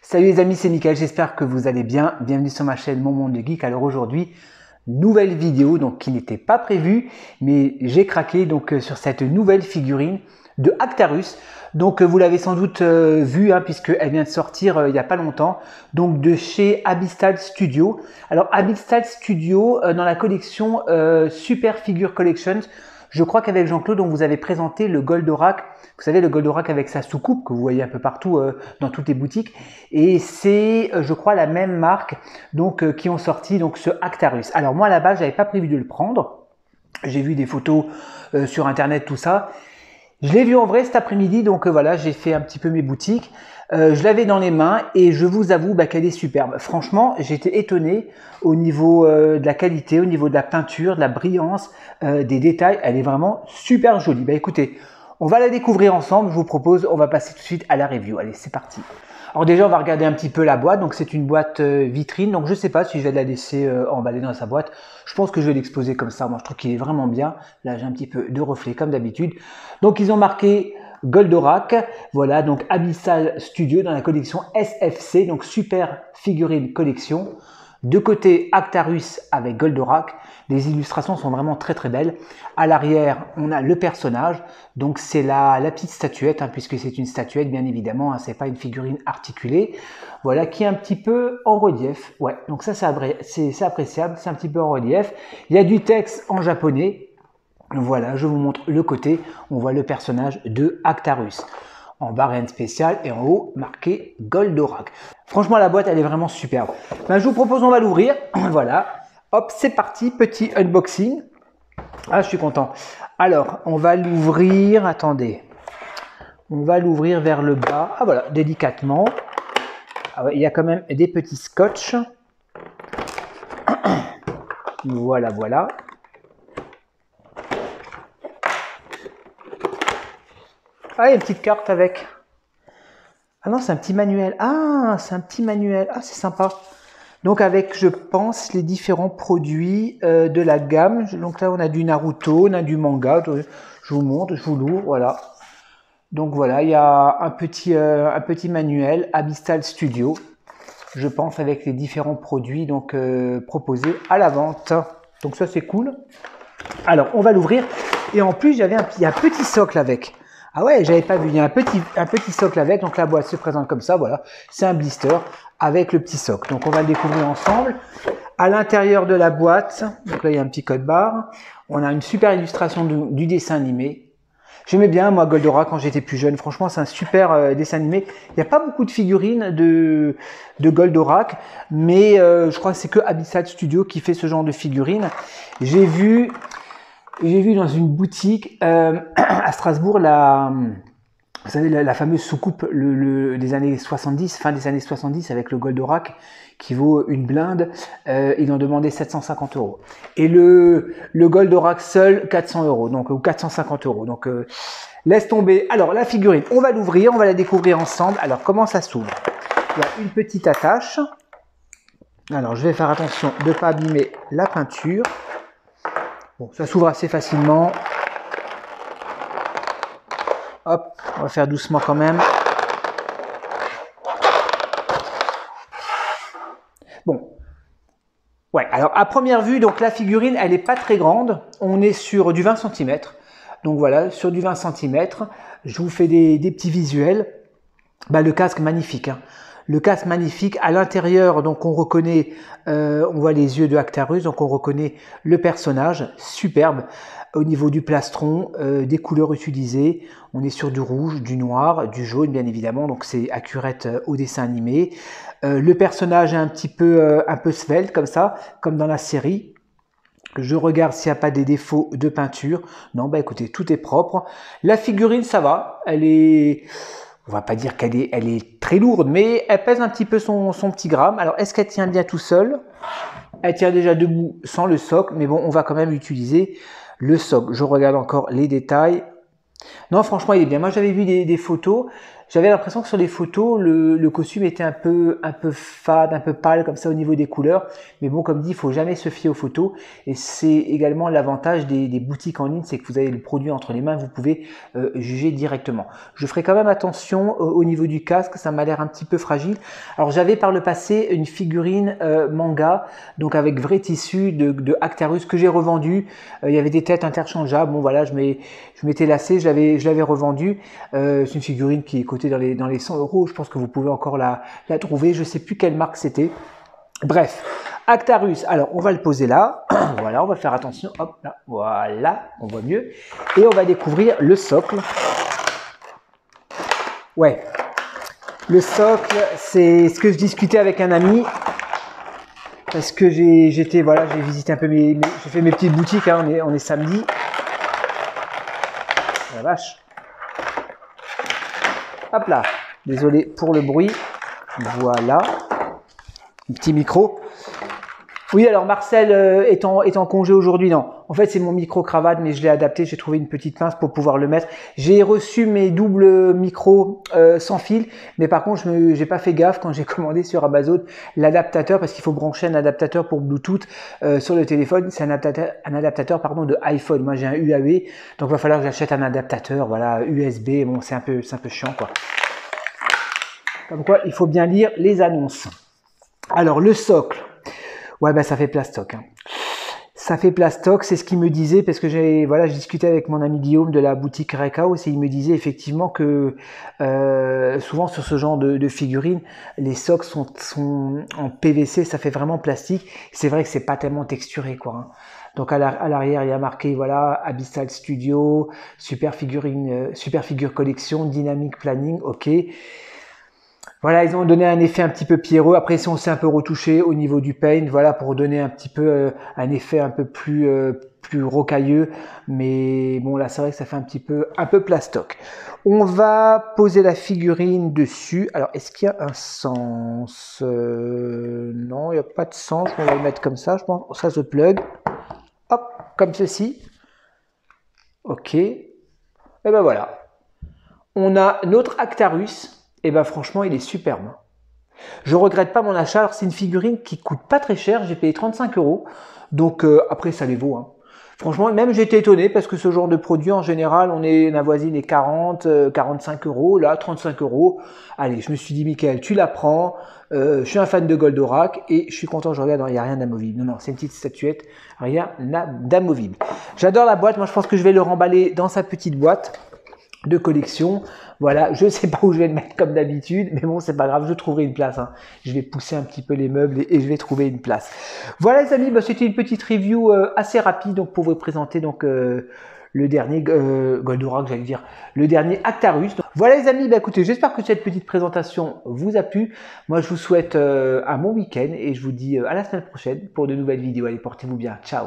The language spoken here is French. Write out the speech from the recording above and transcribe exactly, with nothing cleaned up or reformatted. Salut les amis, c'est Mickaël, j'espère que vous allez bien. Bienvenue sur ma chaîne Mon Monde de Geek. Alors aujourd'hui, nouvelle vidéo donc qui n'était pas prévue, mais j'ai craqué donc sur cette nouvelle figurine de Actarus. Donc vous l'avez sans doute euh, vu hein, puisqu'elle vient de sortir euh, il n'y a pas longtemps, donc de chez Abystal Studio. Alors Abystal Studio euh, dans la collection euh, Super Figure Collections. Je crois qu'avec Jean-Claude, on vous avait présenté le Goldorak. Vous savez, le Goldorak avec sa soucoupe que vous voyez un peu partout euh, dans toutes les boutiques. Et c'est, euh, je crois, la même marque donc, euh, qui ont sorti donc, ce Actarus. Alors moi, là-bas, je n'avais pas prévu de le prendre. J'ai vu des photos euh, sur Internet, tout ça. Je l'ai vu en vrai cet après-midi. Donc euh, voilà, j'ai fait un petit peu mes boutiques. Euh, je l'avais dans les mains et je vous avoue bah, qu'elle est superbe. Franchement, j'étais étonné au niveau euh, de la qualité, au niveau de la peinture, de la brillance, euh, des détails. Elle est vraiment super jolie. Bah écoutez, on va la découvrir ensemble. Je vous propose, on va passer tout de suite à la review. Allez, c'est parti. Alors déjà, on va regarder un petit peu la boîte. Donc c'est une boîte euh, vitrine. Donc je ne sais pas si je vais la laisser euh, emballer dans sa boîte. Je pense que je vais l'exposer comme ça. Moi, je trouve qu'il est vraiment bien. Là, j'ai un petit peu de reflets comme d'habitude. Donc ils ont marqué Goldorak, voilà donc Abystal Studio dans la collection S F C, donc Super Figurine Collection. De côté Actarus avec Goldorak, les illustrations sont vraiment très très belles. À l'arrière, on a le personnage, donc c'est la, la petite statuette, hein, puisque c'est une statuette bien évidemment, hein, c'est pas une figurine articulée. Voilà, qui est un petit peu en relief, ouais, donc ça c'est appréciable, c'est un petit peu en relief. Il y a du texte en japonais. Voilà, je vous montre le côté, on voit le personnage de Actarus. En bas, rien de spécial, et en haut, marqué Goldorak. Franchement, la boîte, elle est vraiment superbe. Ben, je vous propose, on va l'ouvrir. Voilà, hop, c'est parti, petit unboxing. Ah, je suis content. Alors, on va l'ouvrir, attendez. On va l'ouvrir vers le bas, ah voilà, délicatement. Ah, ouais, il y a quand même des petits scotch. Voilà, voilà. Ah, une petite carte avec. Ah non, c'est un petit manuel. Ah, c'est un petit manuel. Ah, c'est sympa. Donc avec, je pense, les différents produits euh, de la gamme. Donc là, on a du Naruto, on a du manga. Je vous montre, je vous l'ouvre, voilà. Donc voilà, il y a un petit, euh, un petit manuel Abystal Studio. Je pense avec les différents produits donc euh, proposés à la vente. Donc ça, c'est cool. Alors, on va l'ouvrir. Et en plus, j'avais un, un petit socle avec. Ah ouais, j'avais pas vu, il y a un petit, un petit socle avec, donc la boîte se présente comme ça, voilà, c'est un blister avec le petit socle. Donc on va le découvrir ensemble. À l'intérieur de la boîte, donc là il y a un petit code barre, on a une super illustration du, du dessin animé. J'aimais bien moi Goldorak quand j'étais plus jeune, franchement c'est un super euh, dessin animé. Il n'y a pas beaucoup de figurines de, de Goldorak, mais euh, je crois que c'est que Abysal Studio qui fait ce genre de figurines. J'ai vu... J'ai vu dans une boutique euh, à Strasbourg, la, vous savez, la, la fameuse soucoupe le, le, des années soixante-dix, fin des années soixante-dix avec le Goldorak qui vaut une blinde. Euh, ils ont demandé sept cent cinquante euros. Et le, le Goldorak seul, quatre cents euros, donc, ou quatre cent cinquante euros. Donc euh, laisse tomber. Alors la figurine, on va l'ouvrir, on va la découvrir ensemble. Alors comment ça s'ouvre? Il y a une petite attache. Alors je vais faire attention de ne pas abîmer la peinture. Bon, ça s'ouvre assez facilement. Hop, on va faire doucement quand même. Bon. Ouais, alors à première vue, donc la figurine, elle n'est pas très grande. On est sur du vingt centimètres. Donc voilà, sur du vingt centimètres. Je vous fais des, des petits visuels. Bah, le casque, magnifique, hein. Le casque magnifique à l'intérieur, donc on reconnaît, euh, on voit les yeux de Actarus, donc on reconnaît le personnage, superbe. Au niveau du plastron, euh, des couleurs utilisées, on est sur du rouge, du noir, du jaune bien évidemment, donc c'est accurate euh, au dessin animé. Euh, le personnage est un petit peu, euh, un peu svelte comme ça, comme dans la série. Je regarde s'il n'y a pas des défauts de peinture. Non, bah écoutez, tout est propre. La figurine, ça va, elle est... On va pas dire qu'elle est, elle est très lourde, mais elle pèse un petit peu son, son petit gramme. Alors, est-ce qu'elle tient bien tout seul? Elle tient déjà debout sans le socle, mais bon, on va quand même utiliser le socle. Je regarde encore les détails. Non, franchement, il est bien. Moi, j'avais vu des, des photos J'avais l'impression que sur les photos, le, le costume était un peu, un peu fade, un peu pâle comme ça au niveau des couleurs. Mais bon, comme dit, il faut jamais se fier aux photos. Et c'est également l'avantage des, des boutiques en ligne, c'est que vous avez le produit entre les mains, vous pouvez euh, juger directement. Je ferai quand même attention euh, au niveau du casque, ça m'a l'air un petit peu fragile. Alors j'avais par le passé une figurine euh, manga, donc avec vrai tissu de, de Actarus que j'ai revendu. Euh, il y avait des têtes interchangeables. Bon voilà, je m'étais lassé, je l'avais revendu. Euh, c'est une figurine qui est cotée dans les, dans les cent euros. Je pense que vous pouvez encore la, la trouver. Je ne sais plus quelle marque c'était. Bref, Actarus. Alors, on va le poser là. Voilà, on va faire attention. Hop, là. Voilà, on voit mieux. Et on va découvrir le socle. Ouais, le socle, c'est ce que je discutais avec un ami. Parce que j'ai j'étais, voilà, j'ai visité un peu mes, mes j'ai fait mes petites boutiques. Hein, on est, on est samedi. La vache. Hop là, désolé pour le bruit. Voilà, un petit micro. Oui, alors Marcel est en, est en congé aujourd'hui, non. En fait, c'est mon micro-cravate, mais je l'ai adapté. J'ai trouvé une petite pince pour pouvoir le mettre. J'ai reçu mes doubles micros euh, sans fil, mais par contre, je n'ai pas fait gaffe quand j'ai commandé sur Amazon l'adaptateur, parce qu'il faut brancher un adaptateur pour Bluetooth euh, sur le téléphone. C'est un adaptateur, un adaptateur pardon, de iPhone. Moi, j'ai un U A V, donc il va falloir que j'achète un adaptateur voilà, U S B. Bon, c'est un peu, c'est un peu chiant, quoi. Comme quoi, il faut bien lire les annonces. Alors, le socle. Ouais, ben, ça fait plastoc, hein. Ça fait plastoc, c'est ce qu'il me disait, parce que j'ai voilà, je discutais avec mon ami Guillaume de la boutique Rekaus et il me disait effectivement que euh, souvent sur ce genre de, de figurines, les socles sont, sont en P V C, ça fait vraiment plastique. C'est vrai que c'est pas tellement texturé, quoi, hein. Donc à l'arrière, il y a marqué voilà, Abystal Studio, Super Figurine, euh, Super Figure Collection, Dynamic Planning, ok. Voilà, ils ont donné un effet un petit peu pierreux. Après, si on s'est un peu retouché au niveau du paint, voilà, pour donner un petit peu euh, un effet un peu plus euh, plus rocailleux. Mais bon, là, c'est vrai que ça fait un petit peu un peu plastoc. On va poser la figurine dessus. Alors, est-ce qu'il y a un sens? euh, Non, il n'y a pas de sens. On va le mettre comme ça. Je pense ça se plug. Hop, comme ceci. Ok. Et ben voilà. On a notre Actarus. Et eh ben franchement, il est superbe. Je regrette pas mon achat. Alors, c'est une figurine qui coûte pas très cher. J'ai payé trente-cinq euros. Donc, euh, après, ça les vaut, hein. Franchement, même j'étais étonné parce que ce genre de produit, en général, on est la voisine des quarante, quarante-cinq euros. Là, trente-cinq euros. Allez, je me suis dit, Michael, tu la prends. Euh, je suis un fan de Goldorak et je suis content. Je regarde, il n'y a rien d'amovible. Non, non, c'est une petite statuette. Rien d'amovible. J'adore la boîte. Moi, je pense que je vais le remballer dans sa petite boîte de collection. Voilà, je sais pas où je vais le mettre comme d'habitude, mais bon, c'est pas grave, je trouverai une place, hein. Je vais pousser un petit peu les meubles et, et je vais trouver une place. Voilà les amis, bah, c'était une petite review euh, assez rapide donc pour vous présenter donc euh, le dernier euh, Goldorak, j'allais dire, le dernier Actarus. Donc, voilà les amis, bah, écoutez, j'espère que cette petite présentation vous a plu. Moi, je vous souhaite euh, un bon week-end et je vous dis euh, à la semaine prochaine pour de nouvelles vidéos. Allez, portez-vous bien, ciao.